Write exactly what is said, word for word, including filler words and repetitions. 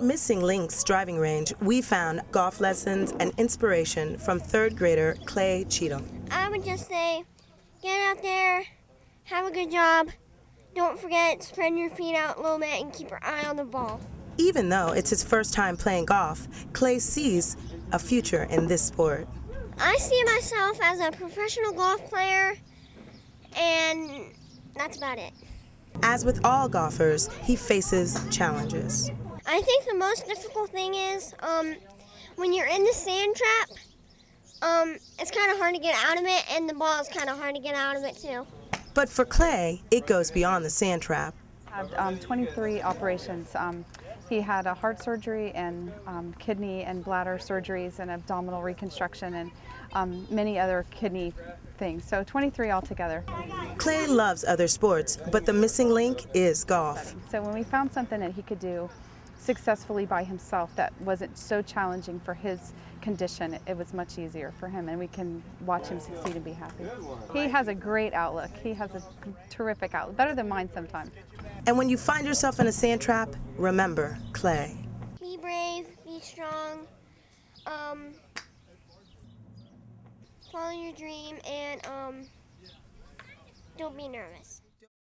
At Missing Links driving range, we found golf lessons and inspiration from third grader Clay Cheatham. I would just say, get out there, have a good job, don't forget, spread your feet out a little bit and keep your eye on the ball. Even though it's his first time playing golf, Clay sees a future in this sport. I see myself as a professional golf player, and that's about it. As with all golfers, he faces challenges. I think the most difficult thing is um, when you're in the sand trap, um, it's kind of hard to get out of it, and the ball is kind of hard to get out of it too. But for Clay, it goes beyond the sand trap. I had um, twenty-three operations. Um, he had a heart surgery and um, kidney and bladder surgeries and abdominal reconstruction and um, many other kidney things, so twenty-three altogether. Clay loves other sports, but the missing link is golf. So when we found something that he could do successfully by himself that wasn't so challenging for his condition, it was much easier for him, and we can watch him succeed and be happy. He has a great outlook. He has a terrific outlook, better than mine sometimes. And when you find yourself in a sand trap, remember Clay. Be brave, be strong, um, follow your dream, and um, don't be nervous.